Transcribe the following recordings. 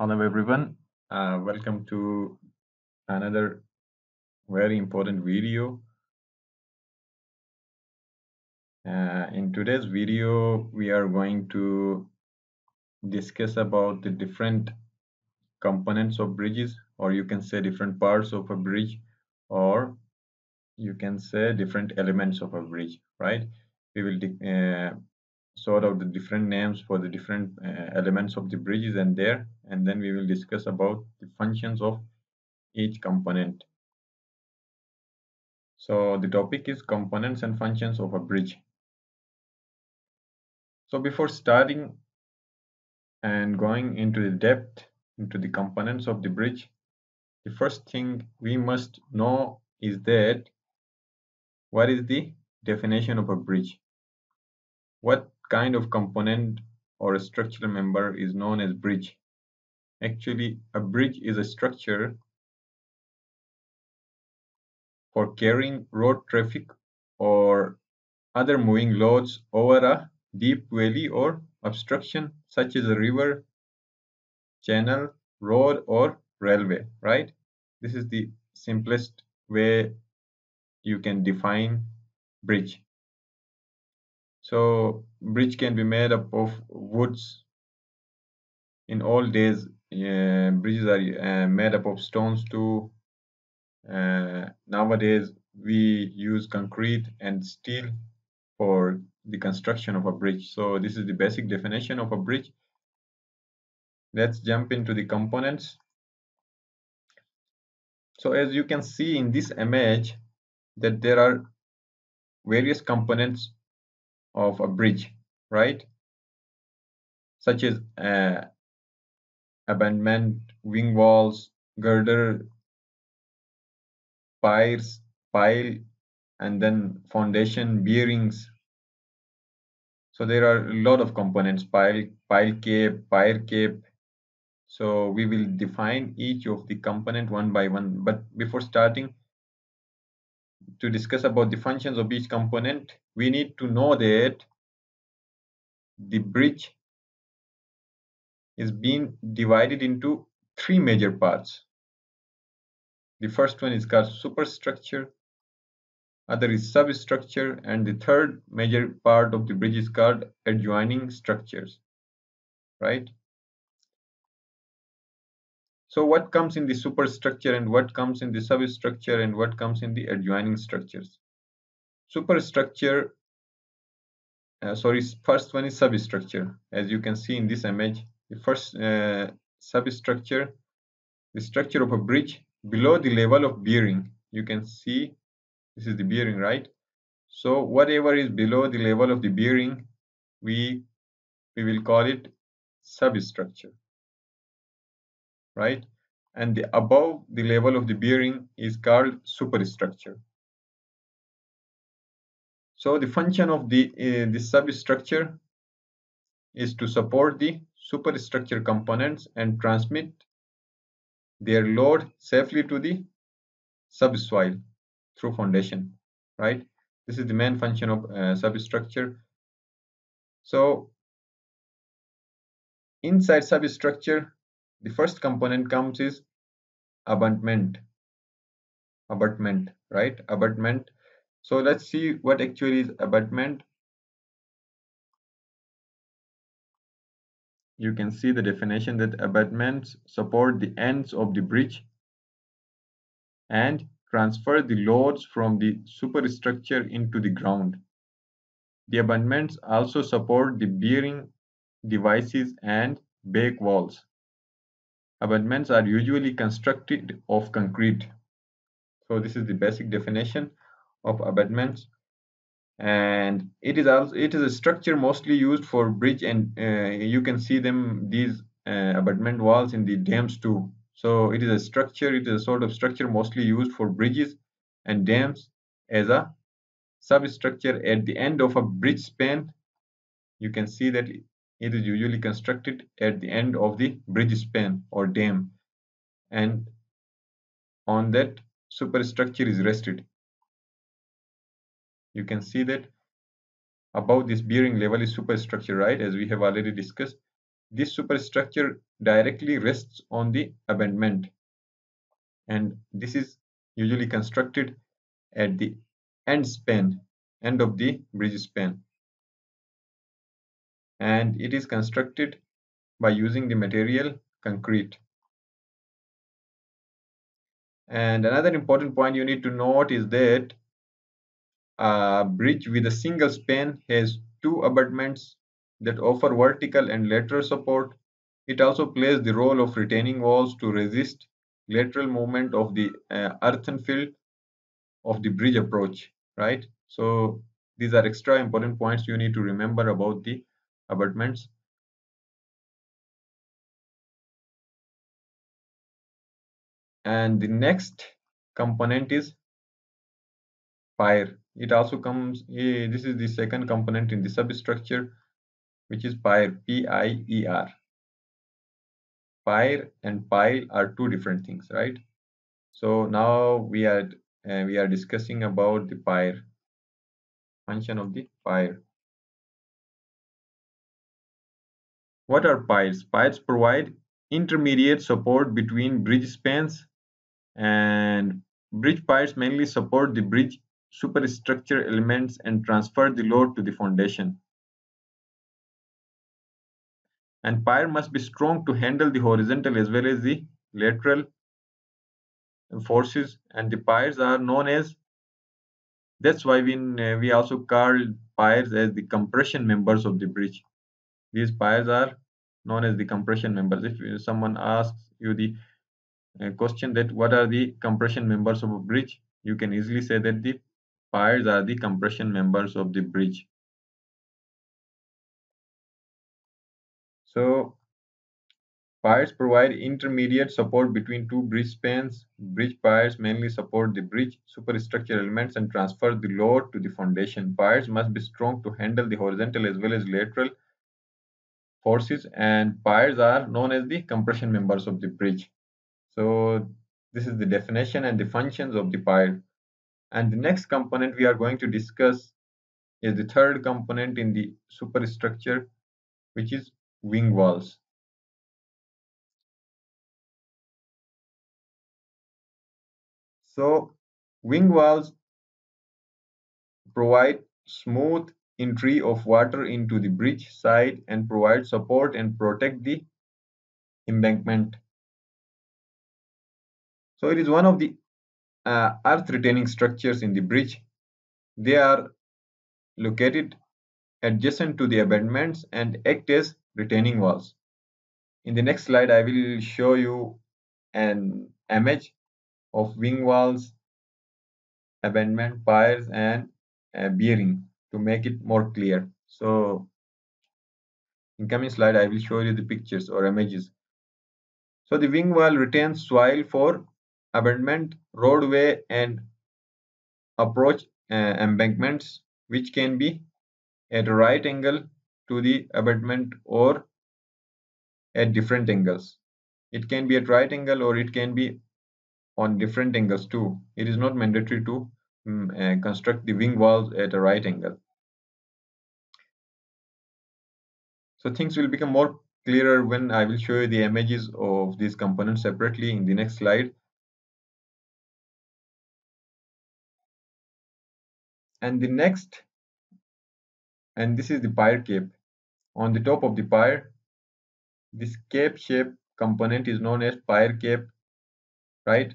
Hello everyone, welcome to another very important video. In today's video we are going to discuss about the different components of bridges, or you can say different parts of a bridge, or you can say different elements of a bridge, right? We will sort out the different names for the different elements of the bridges and then we will discuss about the functions of each component. So the topic is components and functions of a bridge. So before starting and going into the depth into the components of the bridge, the first thing we must know is that what is the definition of a bridge? What kind of component or a structural member is known as bridge? Actually, a bridge is a structure for carrying road traffic or other moving loads over a deep valley or obstruction such as a river, channel, road or railway, right? This is the simplest way you can define bridge. So bridge can be made up of woods. In old days, bridges are made up of stones too. Nowadays we use concrete and steel for the construction of a bridge. So this is the basic definition of a bridge. Let's jump into the components. So as you can see in this image that there are various components of a bridge, right? Such as abutment, wing walls, girder, piers, pile, and then foundation, bearings. So there are a lot of components, pile cape, pier cape. So we will define each of the component one by one. But before starting to discuss about the functions of each component, we need to know that the bridge is being divided into three major parts. The first one is called superstructure, other is substructure, and the third major part of the bridge is called adjoining structures, right? So what comes in the superstructure and what comes in the substructure and what comes in the adjoining structures? Superstructure, first one is substructure. As you can see in this image, the first substructure, the structure of a bridge below the level of bearing. You can see this is the bearing, right? So whatever is below the level of the bearing, we will call it substructure, right? And the above the level of the bearing is called superstructure. So the function of the substructure is to support the superstructure components and transmit their load safely to the subsoil through foundation, right? This is the main function of substructure. So inside substructure, the first component comes is abutment, right? Abutment. So let's see what actually is abutment. You can see the definition that abutments support the ends of the bridge and transfer the loads from the superstructure into the ground. The abutments also support the bearing devices and back walls. Abutments are usually constructed of concrete. So this is the basic definition of abutments, and it is a structure mostly used for bridge, and you can see these abutment walls in the dams too. So it is a structure, it is a sort of structure mostly used for bridges and dams as a substructure at the end of a bridge span. You can see that it is usually constructed at the end of the bridge span or dam, and on that superstructure is rested. You can see that above this bearing level is superstructure, right? As we have already discussed. this superstructure directly rests on the abutment, and this is usually constructed at the end of the bridge span, and it is constructed by using the material concrete. And another important point you need to note is that a bridge with a single span has two abutments that offer vertical and lateral support. It also plays the role of retaining walls to resist lateral movement of the earthen field of the bridge approach, right? So these are extra important points you need to remember about the abutments. And the next component is pier. It also comes, this is the second component in the substructure, which is pier, P-I-E-R. Pier and pile are two different things, right? So now we are discussing about the pier, function of the pier. What are piers? Piers provide intermediate support between bridge spans, and bridge piers mainly support the bridge superstructure elements and transfer the load to the foundation. And pier must be strong to handle the horizontal as well as the lateral forces, and the piers are known as, that's why we also call piers as the compression members of the bridge. These piers are known as the compression members. If someone asks you the question that what are the compression members of a bridge, you can easily say that the piers are the compression members of the bridge. So piers provide intermediate support between two bridge spans. Bridge piers mainly support the bridge superstructure elements and transfer the load to the foundation. Piers must be strong to handle the horizontal as well as lateral forces, and piers are known as the compression members of the bridge. So this is the definition and the functions of the pier. And the next component we are going to discuss is the third component in the superstructure, which is wing walls. So wing walls provide smooth entry of water into the bridge side and provide support and protect the embankment. So it is one of the earth retaining structures in the bridge. They are located adjacent to the abutments and act as retaining walls. In the next slide, I will show you an image of wing walls, abutment, piers, and bearing to make it more clear. So in coming slide, I will show you the pictures or images. So the wing wall retains soil for abutment, roadway, and approach embankments, which can be at a right angle to the abutment or at different angles. It can be at right angle or it can be on different angles too. It is not mandatory to construct the wing walls at a right angle. So things will become more clearer when I will show you the images of these components separately in the next slide. And the next, and this is the pier cape. On the top of the pier, this cape shape component is known as pier cape, right?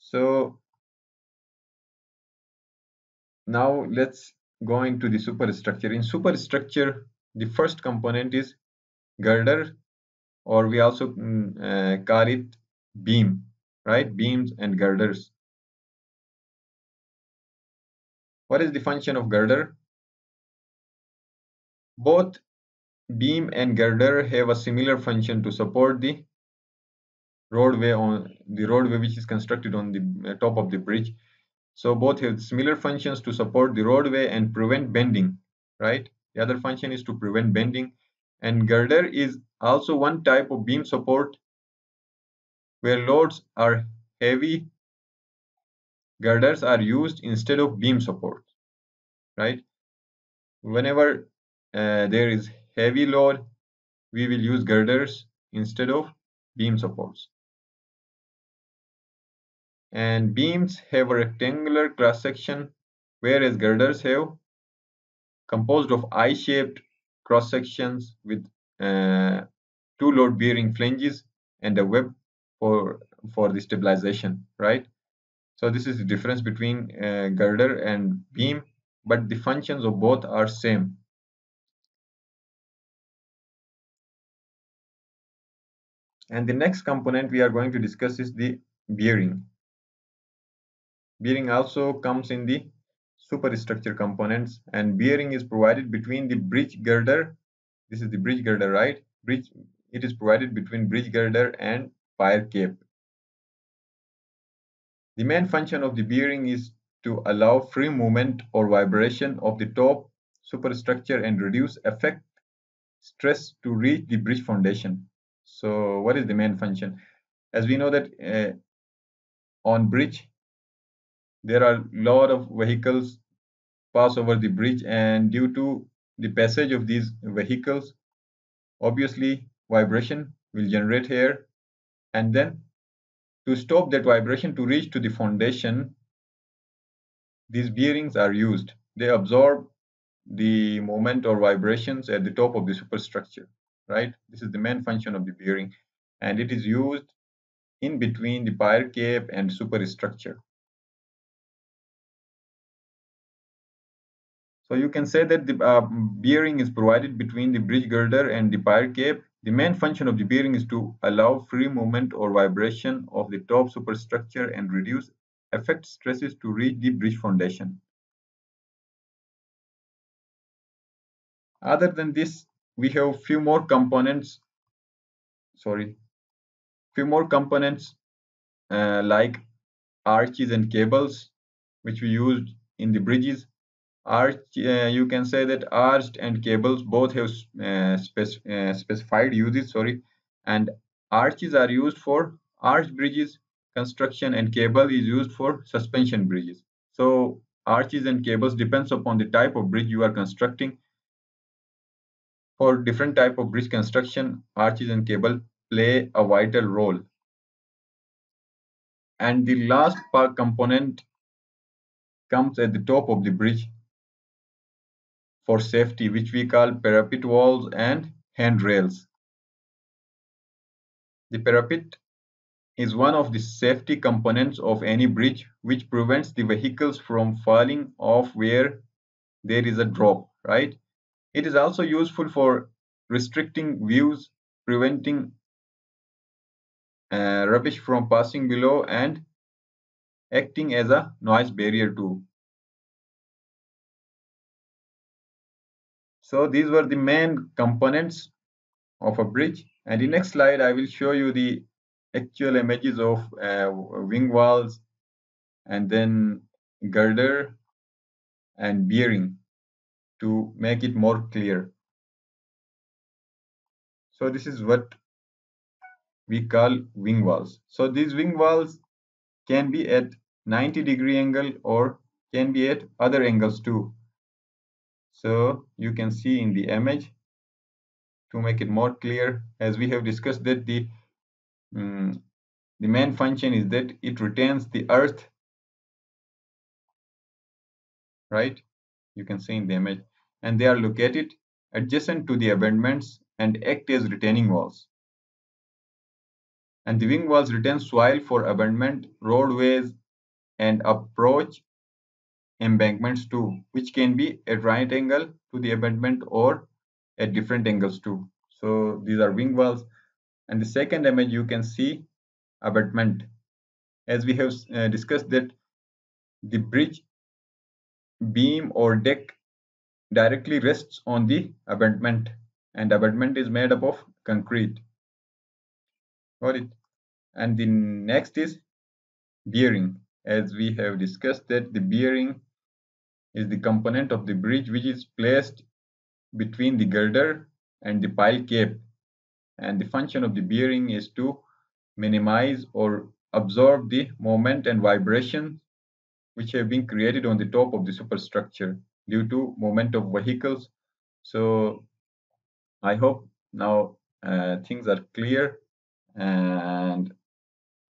So now let's go into the superstructure. In superstructure, the first component is girder, or we also call it beam, right? Beams and girders. What is the function of girder? Both beam and girder have a similar function to support the roadway, on the roadway which is constructed on the top of the bridge. So both have similar functions to support the roadway and prevent bending, right? The other function is to prevent bending. And girder is also one type of beam support. Where loads are heavy, girders are used instead of beam support, right? Whenever there is heavy load, we will use girders instead of beam supports. And beams have a rectangular cross section, whereas girders have composed of I-shaped cross sections with two load bearing flanges and a web for the stabilization, right? So this is the difference between girder and beam, but the functions of both are same. And the next component we are going to discuss is the bearing. Bearing also comes in the superstructure components, and bearing is provided between the bridge girder. This is the bridge girder, right? It is provided between bridge girder and pier cape. The main function of the bearing is to allow free movement or vibration of the top superstructure and reduce effect stress to reach the bridge foundation. So what is the main function? As we know that on bridge there are a lot of vehicles pass over the bridge, and due to the passage of these vehicles, obviously vibration will generate here, and then to stop that vibration to reach to the foundation, these bearings are used. They absorb the moment or vibrations at the top of the superstructure, right? This is the main function of the bearing, and it is used in between the pier cape and superstructure. So you can say that the bearing is provided between the bridge girder and the pier cape. The main function of the bearing is to allow free movement or vibration of the top superstructure and reduce effect stresses to reach the bridge foundation. Other than this, we have few more components like arches and cables, which we used in the bridges. You can say that arch and cables both have specified uses, and arches are used for arch bridges construction and cable is used for suspension bridges. So arches and cables depends upon the type of bridge you are constructing. For different type of bridge construction, arches and cable play a vital role. And the last part component comes at the top of the bridge for safety, which we call parapet walls and handrails. The parapet is one of the safety components of any bridge, which prevents the vehicles from falling off where there is a drop, right? It is also useful for restricting views, preventing rubbish from passing below, and acting as a noise barrier too. So these were the main components of a bridge, and the next slide I will show you the actual images of wing walls and then girder and bearing to make it more clear. So this is what we call wing walls. So these wing walls can be at 90-degree angle or can be at other angles too. So you can see in the image to make it more clear, as we have discussed that the main function is that it retains the earth, right? You can see in the image, and they are located adjacent to the abutments and act as retaining walls. And the wing walls retain soil for abutment, roadways, and approach embankments too, which can be at right angle to the abutment or at different angles too. So these are wing walls. And the second image you can see abutment. As we have discussed that the bridge beam or deck directly rests on the abutment, and abutment is made up of concrete. Got it. And the next is bearing. As we have discussed that the bearing is the component of the bridge which is placed between the girder and the pier cape, and the function of the bearing is to minimize or absorb the moment and vibration which have been created on the top of the superstructure due to movement of vehicles. So I hope now things are clear, and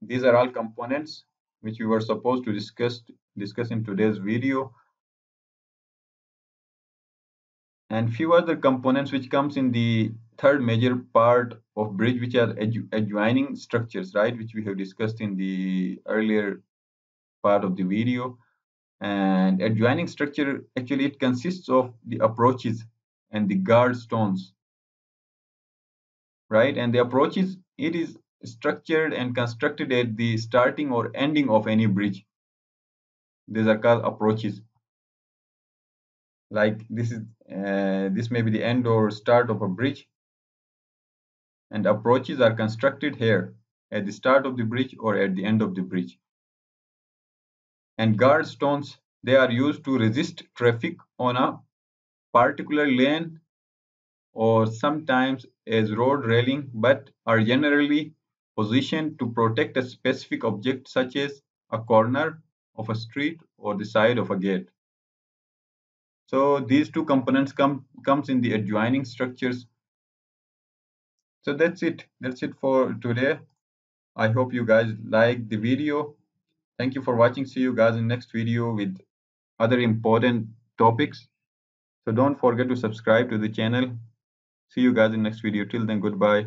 these are all components which we were supposed to discuss in today's video, and few other components which comes in the third major part of bridge, which are adjoining structures, right, which we have discussed in the earlier part of the video. And adjoining structure, actually it consists of the approaches and the guard stones, right? And the approaches, it is structured and constructed at the starting or ending of any bridge. These are called approaches. Like this is this may be the end or start of a bridge, and approaches are constructed here at the start of the bridge or at the end of the bridge. And guard stones, they are used to resist traffic on a particular lane or sometimes as road railing, but are generally positioned to protect a specific object such as a corner of a street or the side of a gate. So these two components comes in the adjoining structures. So that's it for today. I hope you guys liked the video. Thank you for watching. See you guys in next video with other important topics. So don't forget to subscribe to the channel. See you guys in next video. Till then, goodbye.